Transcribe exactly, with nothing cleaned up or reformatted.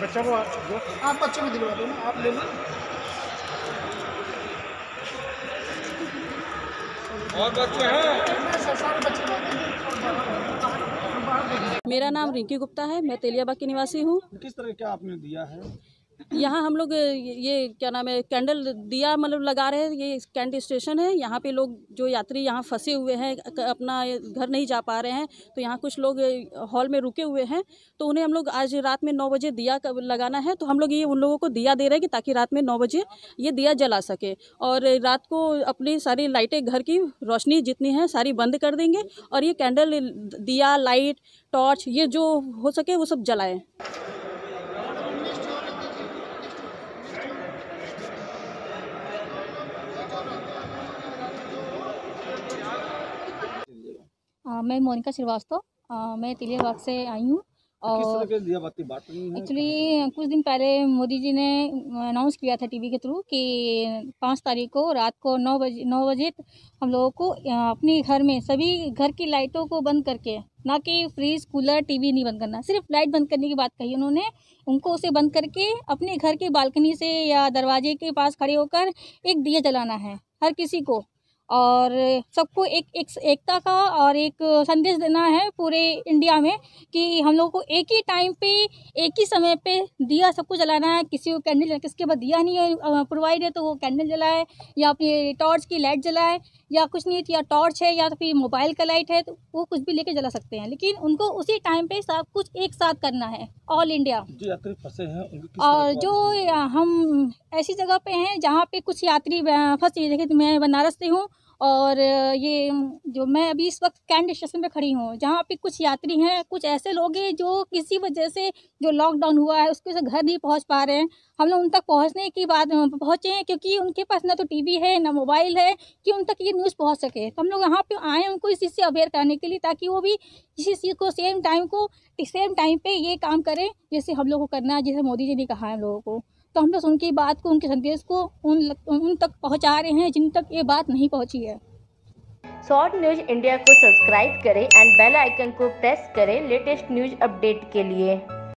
बच्चों को आप बच्चों को दिलवा दो ना, आप ले लो और बच्चे हैं। मेरा नाम रिंकी गुप्ता है, मैं तेलियाबाग की निवासी हूँ। किस तरह क्या आपने दिया है? यहाँ हम लोग ये क्या नाम है कैंडल दिया मतलब लगा रहे हैं। ये कैंट स्टेशन है, यहाँ पे लोग जो यात्री यहाँ फंसे हुए हैं अपना घर नहीं जा पा रहे हैं, तो यहाँ कुछ लोग हॉल में रुके हुए हैं, तो उन्हें हम लोग आज रात में नौ बजे दिया लगाना है। तो हम लोग ये उन लोगों को दिया दे रहे हैं कि ताकि रात में नौ बजे ये दिया जला सके, और रात को अपनी सारी लाइटें घर की रोशनी जितनी है सारी बंद कर देंगे, और ये कैंडल दिया लाइट टॉर्च ये जो हो सके वो सब जलाएँ। मैं मोनिका श्रीवास्तव, मैं तेलियाबाग से आई हूँ। और एक्चुअली कुछ दिन पहले मोदी जी ने अनाउंस किया था टीवी के थ्रू कि पाँच तारीख को रात को नौ बजे नौ बजे हम लोगों को अपने घर में सभी घर की लाइटों को बंद करके, ना कि फ्रीज कूलर टीवी नहीं बंद करना, सिर्फ लाइट बंद करने की बात कही उन्होंने। उनको उसे बंद करके अपने घर के बालकनी से या दरवाजे के पास खड़े होकर एक दिया जलाना है हर किसी को, और सबको एक एक एकता का और एक संदेश देना है पूरे इंडिया में कि हम लोगों को एक ही टाइम पे एक ही समय पे दिया सबको जलाना है। किसी को कैंडल किसके बाद दिया नहीं प्रोवाइड है तो वो कैंडल जलाए, या अपनी टॉर्च की लाइट जलाए, या कुछ नहीं या टॉर्च है या तो फिर मोबाइल का लाइट है, तो वो कुछ भी लेके जला सकते हैं, लेकिन उनको उसी टाइम पे सब कुछ एक साथ करना है ऑल इंडिया। जो यात्री फंसे हैं और जो हम ऐसी जगह पे हैं जहाँ पे कुछ यात्री फंसे, देखिए मैं बनारस से हूँ और ये जो मैं अभी इस वक्त कैंट स्टेशन पे खड़ी हूँ जहाँ पे कुछ यात्री हैं, कुछ ऐसे लोग हैं जो किसी वजह से जो लॉकडाउन हुआ है उसके से घर नहीं पहुँच पा रहे हैं। हम लोग उन तक पहुँचने की बात पहुँचे हैं क्योंकि उनके पास ना तो टीवी है ना मोबाइल है कि उन तक ये न्यूज़ पहुँच सके, तो हम लोग यहाँ पे आए उनको इस चीज़ से अवेयर करने के लिए ताकि वो भी इसी चीज़ को सेम टाइम को सेम टाइम पर ये काम करें जैसे हम लोग को करना है, जैसे मोदी जी ने कहा है हम लोगों को। तो हम लोग उनकी बात को उनके संदेश को उन उन तक पहुंचा रहे हैं जिन तक ये बात नहीं पहुंची है। शॉर्ट न्यूज इंडिया को सब्सक्राइब करें एंड बेल आइकन को प्रेस करें लेटेस्ट न्यूज अपडेट के लिए।